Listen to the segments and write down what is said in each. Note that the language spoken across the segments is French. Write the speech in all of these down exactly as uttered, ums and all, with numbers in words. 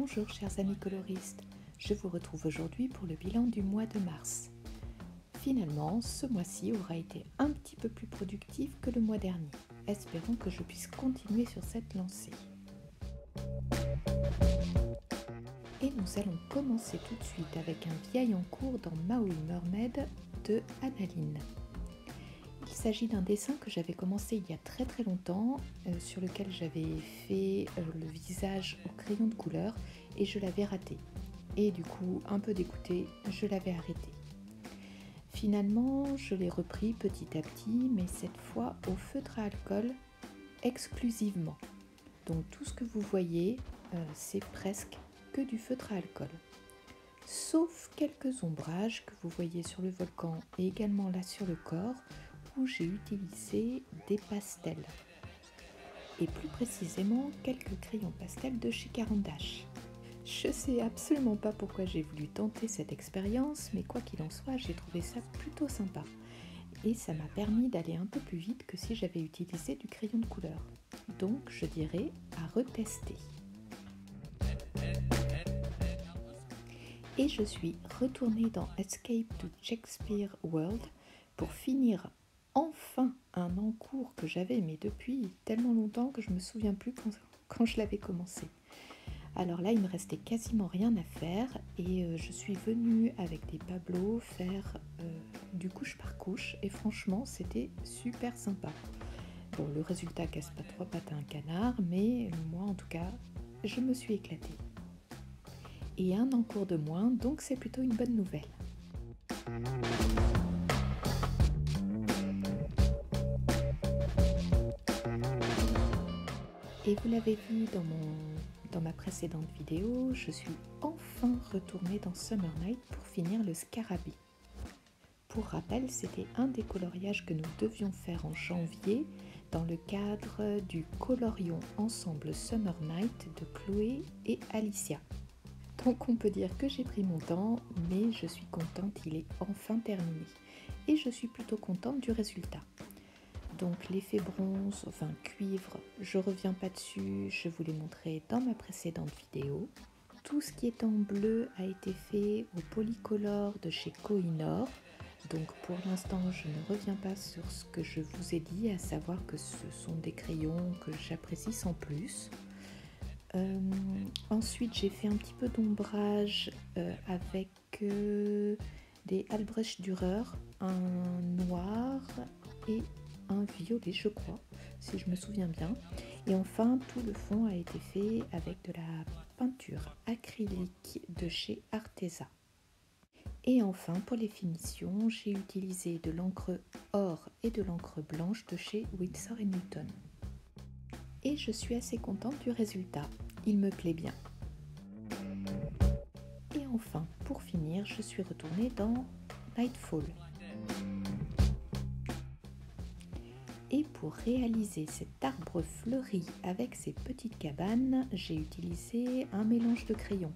Bonjour chers amis coloristes, je vous retrouve aujourd'hui pour le bilan du mois de mars. Finalement, ce mois-ci aura été un petit peu plus productif que le mois dernier. Espérons que je puisse continuer sur cette lancée. Et nous allons commencer tout de suite avec un vieil en cours dans Maui Mermaid de Annaline. Il s'agit d'un dessin que j'avais commencé il y a très très longtemps, euh, sur lequel j'avais fait euh, le visage au crayon de couleur et je l'avais raté. Et du coup, un peu dégoûtée, je l'avais arrêté. Finalement, je l'ai repris petit à petit, mais cette fois au feutre à alcool exclusivement. Donc tout ce que vous voyez, euh, c'est presque que du feutre à alcool. Sauf quelques ombrages que vous voyez sur le volcan et également là sur le corps, où j'ai utilisé des pastels et plus précisément quelques crayons pastels de chez Caran d'Ache. Je sais absolument pas pourquoi j'ai voulu tenter cette expérience, mais quoi qu'il en soit, j'ai trouvé ça plutôt sympa et ça m'a permis d'aller un peu plus vite que si j'avais utilisé du crayon de couleur. Donc je dirais à retester. Et je suis retournée dans Escape to Shakespeare World pour finir enfin un encours que j'avais, mais depuis tellement longtemps que je ne me souviens plus quand, quand je l'avais commencé. Alors là, il me restait quasiment rien à faire et euh, je suis venue avec des pablots faire euh, du couche par couche et franchement, c'était super sympa. Bon, le résultat casse pas trois pattes à un canard, mais moi en tout cas, je me suis éclatée. Et un encours de moins, donc c'est plutôt une bonne nouvelle. Et vous l'avez vu dans, mon, dans ma précédente vidéo, je suis enfin retournée dans Summer Night pour finir le scarabée. Pour rappel, c'était un des coloriages que nous devions faire en janvier dans le cadre du colorion ensemble Summer Night de Chloé et Alicia. Donc on peut dire que j'ai pris mon temps, mais je suis contente, il est enfin terminé. Et je suis plutôt contente du résultat. Donc l'effet bronze, enfin cuivre, je reviens pas dessus, je vous l'ai montré dans ma précédente vidéo. Tout ce qui est en bleu a été fait au polycolore de chez Koinor. Donc pour l'instant je ne reviens pas sur ce que je vous ai dit, à savoir que ce sont des crayons que j'apprécie sans plus. Euh, ensuite j'ai fait un petit peu d'ombrage euh, avec euh, des Albrecht Dürer, un noir et un violet je crois, si je me souviens bien. Et enfin tout le fond a été fait avec de la peinture acrylique de chez Arteza. Et enfin pour les finitions, j'ai utilisé de l'encre or et de l'encre blanche de chez Winsor et Newton. Et je suis assez contente du résultat, il me plaît bien. Et enfin pour finir, je suis retournée dans Nightfall. Et pour réaliser cet arbre fleuri avec ses petites cabanes, j'ai utilisé un mélange de crayons.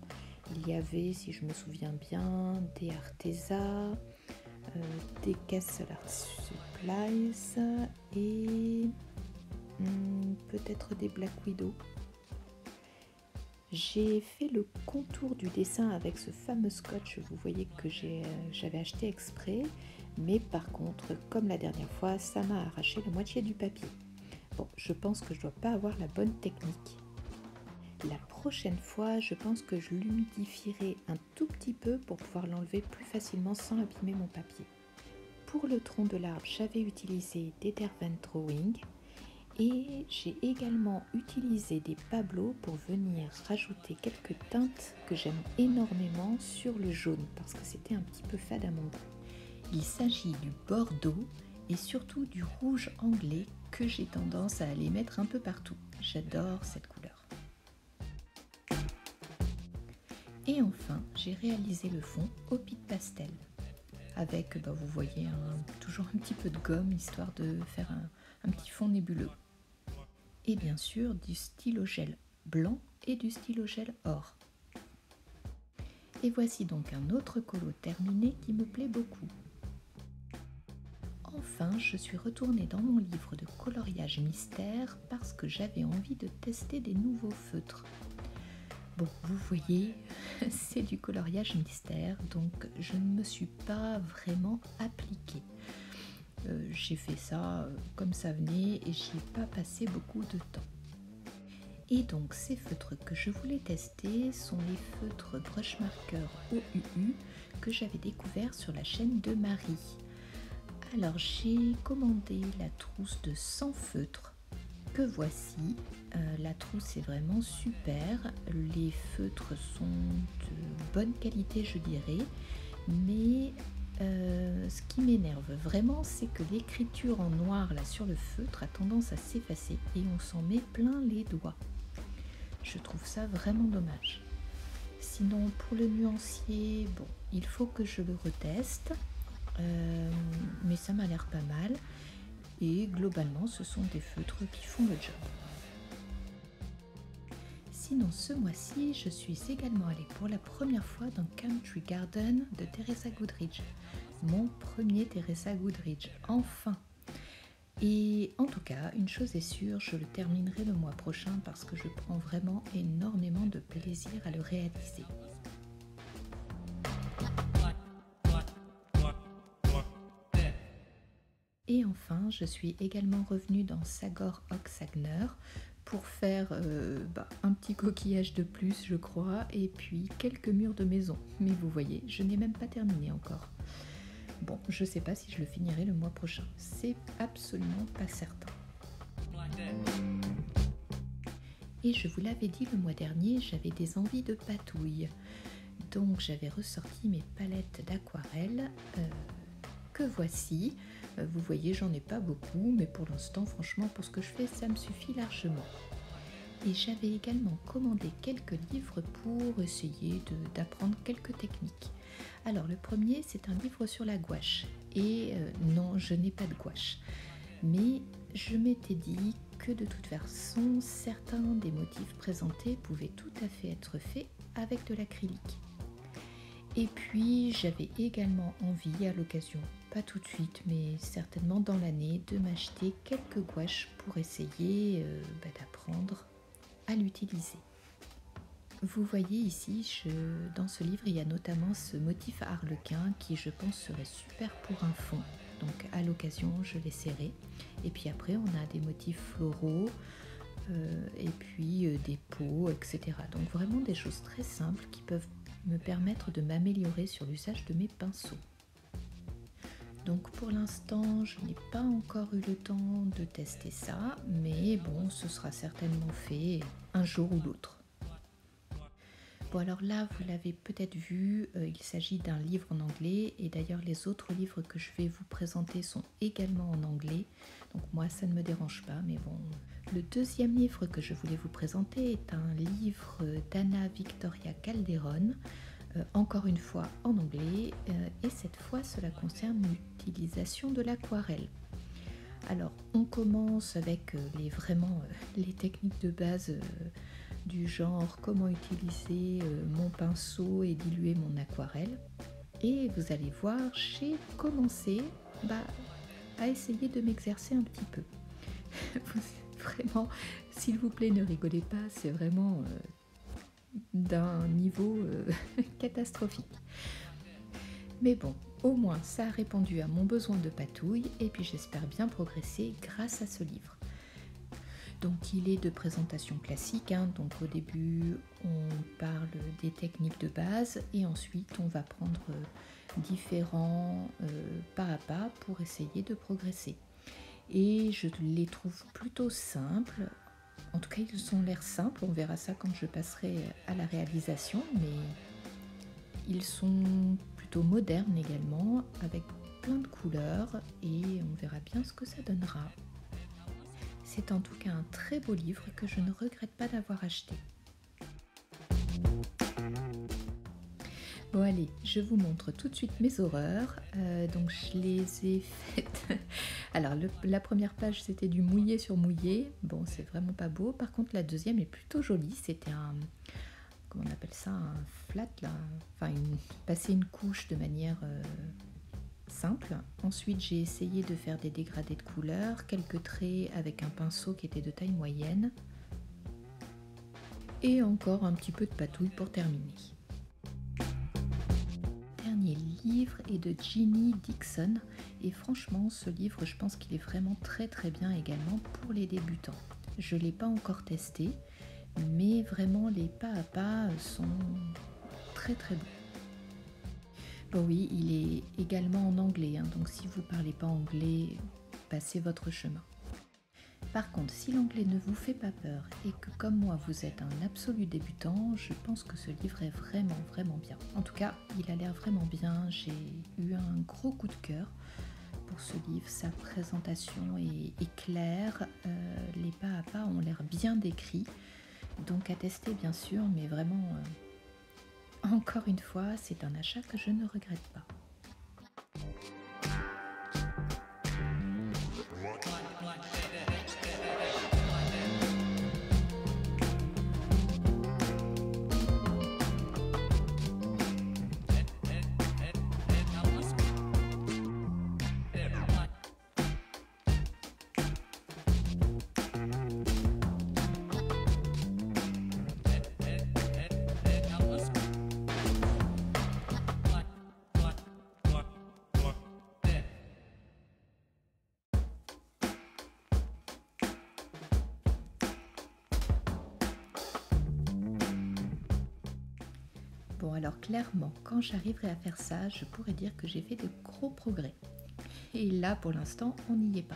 Il y avait, si je me souviens bien, des Arteza, euh, des Castle Art Supplies et hum, peut-être des Black Widow. J'ai fait le contour du dessin avec ce fameux scotch, vous voyez que j'avais acheté exprès. Mais par contre, comme la dernière fois, ça m'a arraché la moitié du papier. Bon, je pense que je ne dois pas avoir la bonne technique. La prochaine fois, je pense que je l'humidifierai un tout petit peu pour pouvoir l'enlever plus facilement sans abîmer mon papier. Pour le tronc de l'arbre, j'avais utilisé des Derwent Drawing. Et j'ai également utilisé des pablots pour venir rajouter quelques teintes que j'aime énormément sur le jaune, parce que c'était un petit peu fade à mon goût. Il s'agit du bordeaux et surtout du rouge anglais que j'ai tendance à aller mettre un peu partout. J'adore cette couleur. Et enfin, j'ai réalisé le fond au pitt pastel avec, bah, vous voyez, un, toujours un petit peu de gomme histoire de faire un, un petit fond nébuleux. Et bien sûr, du stylo gel blanc et du stylo gel or. Et voici donc un autre colo terminé qui me plaît beaucoup. Enfin, je suis retournée dans mon livre de coloriage mystère parce que j'avais envie de tester des nouveaux feutres. Bon, vous voyez, c'est du coloriage mystère, donc je ne me suis pas vraiment appliquée. Euh, j'ai fait ça comme ça venait et j'y ai pas passé beaucoup de temps. Et donc ces feutres que je voulais tester sont les feutres brush marker O U U que j'avais découvert sur la chaîne de Marie. Alors j'ai commandé la trousse de cent feutres que voici. Euh, la trousse est vraiment super, les feutres sont de bonne qualité je dirais, mais euh, ce qui m'énerve vraiment c'est que l'écriture en noir là sur le feutre a tendance à s'effacer et on s'en met plein les doigts. Je trouve ça vraiment dommage. Sinon pour le nuancier, bon, il faut que je le reteste, euh, mais ça m'a l'air pas mal et globalement ce sont des feutres qui font le job. Sinon ce mois-ci, je suis également allée pour la première fois dans Country Garden de Teresa Goodridge. Mon premier Teresa Goodridge, enfin! Et en tout cas, une chose est sûre, je le terminerai le mois prochain parce que je prends vraiment énormément de plaisir à le réaliser. Et enfin, je suis également revenue dans Sagor Oxagner pour faire euh, bah, un petit coquillage de plus je crois et puis quelques murs de maison, mais vous voyez je n'ai même pas terminé encore. Bon, je sais pas si je le finirai le mois prochain, c'est absolument pas certain. Et je vous l'avais dit le mois dernier, j'avais des envies de patouille, donc j'avais ressorti mes palettes d'aquarelle euh, que voici. Vous voyez, j'en ai pas beaucoup, mais pour l'instant, franchement, pour ce que je fais, ça me suffit largement. Et j'avais également commandé quelques livres pour essayer d'apprendre quelques techniques. Alors, le premier, c'est un livre sur la gouache. Et euh, non, je n'ai pas de gouache. Mais je m'étais dit que de toute façon, certains des motifs présentés pouvaient tout à fait être faits avec de l'acrylique. Et puis, j'avais également envie, à l'occasion, pas tout de suite, mais certainement dans l'année, de m'acheter quelques gouaches pour essayer euh, bah, d'apprendre à l'utiliser. Vous voyez ici, je, dans ce livre, il y a notamment ce motif arlequin qui, je pense, serait super pour un fond. Donc, à l'occasion, je l'essaierai. Et puis après, on a des motifs floraux, euh, et puis euh, des pots, et cetera. Donc, vraiment des choses très simples qui peuvent me permettre de m'améliorer sur l'usage de mes pinceaux. Donc pour l'instant, je n'ai pas encore eu le temps de tester ça, mais bon, ce sera certainement fait un jour ou l'autre. Bon alors là, vous l'avez peut-être vu, euh, il s'agit d'un livre en anglais, et d'ailleurs les autres livres que je vais vous présenter sont également en anglais, donc moi ça ne me dérange pas, mais bon. Le deuxième livre que je voulais vous présenter est un livre d'Anna Victoria Calderon, euh, encore une fois en anglais, euh, et cette fois cela concerne l'utilisation de l'aquarelle. Alors on commence avec les, vraiment euh, les techniques de base euh, du genre comment utiliser euh, mon pinceau et diluer mon aquarelle, et vous allez voir, j'ai commencé bah, à essayer de m'exercer un petit peu. Vraiment, s'il vous plaît, ne rigolez pas, c'est vraiment euh, d'un niveau euh, catastrophique. Mais bon, au moins, ça a répondu à mon besoin de patouille et puis j'espère bien progresser grâce à ce livre. Donc, il est de présentation classique, hein, donc au début, on parle des techniques de base et ensuite, on va prendre euh, différents euh, pas à pas pour essayer de progresser. Et je les trouve plutôt simples, en tout cas ils ont l'air simples, on verra ça quand je passerai à la réalisation, mais ils sont plutôt modernes également, avec plein de couleurs, et on verra bien ce que ça donnera. C'est en tout cas un très beau livre que je ne regrette pas d'avoir acheté. Bon allez, je vous montre tout de suite mes horreurs, euh, donc je les ai faites. Alors le, la première page c'était du mouillé sur mouillé, bon c'est vraiment pas beau, par contre la deuxième est plutôt jolie, c'était un, comment on appelle ça, un flat là, enfin une, passer une couche de manière euh, simple. Ensuite j'ai essayé de faire des dégradés de couleurs, quelques traits avec un pinceau qui était de taille moyenne. et encore un petit peu de patouille pour terminer. Le dernier livre est de Jeannie Dickson et franchement ce livre je pense qu'il est vraiment très très bien également pour les débutants. Je ne l'ai pas encore testé mais vraiment les pas à pas sont très très bons. Bon oui, il est également en anglais, hein, donc si vous ne parlez pas anglais, passez votre chemin. Par contre, si l'anglais ne vous fait pas peur et que comme moi vous êtes un absolu débutant, je pense que ce livre est vraiment vraiment bien. En tout cas, il a l'air vraiment bien, j'ai eu un gros coup de cœur pour ce livre, sa présentation est, est claire, euh, les pas à pas ont l'air bien décrits, donc à tester bien sûr, mais vraiment... Euh, Encore une fois, c'est un achat que je ne regrette pas. Bon alors clairement, quand j'arriverai à faire ça, je pourrais dire que j'ai fait de gros progrès. Et là pour l'instant, on n'y est pas.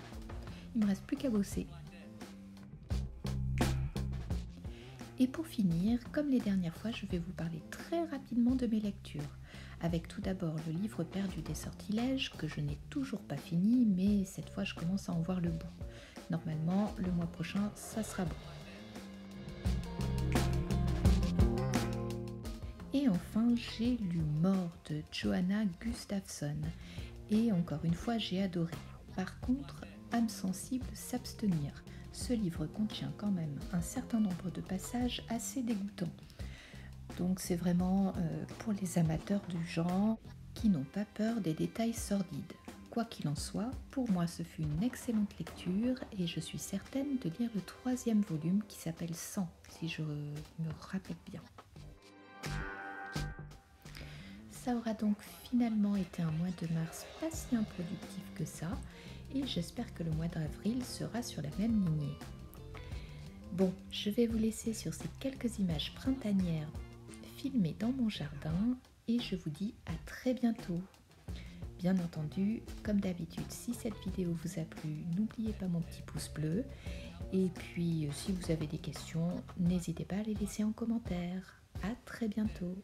Il me reste plus qu'à bosser. Et pour finir, comme les dernières fois, je vais vous parler très rapidement de mes lectures. Avec tout d'abord le livre Perdu des sortilèges, que je n'ai toujours pas fini, mais cette fois je commence à en voir le bout. Normalement, le mois prochain, ça sera bon. Et enfin, j'ai lu Mort de Johanna Gustafsson et encore une fois, j'ai adoré. Par contre, âme sensible, s'abstenir. Ce livre contient quand même un certain nombre de passages assez dégoûtants. Donc c'est vraiment euh, pour les amateurs du genre qui n'ont pas peur des détails sordides. Quoi qu'il en soit, pour moi ce fut une excellente lecture et je suis certaine de lire le troisième volume qui s'appelle Sang, si je me rappelle bien. Ça aura donc finalement été un mois de mars pas si improductif que ça et j'espère que le mois d'avril sera sur la même lignée. Bon, je vais vous laisser sur ces quelques images printanières filmées dans mon jardin et je vous dis à très bientôt. Bien entendu, comme d'habitude, si cette vidéo vous a plu, n'oubliez pas mon petit pouce bleu et puis si vous avez des questions, n'hésitez pas à les laisser en commentaire. À très bientôt.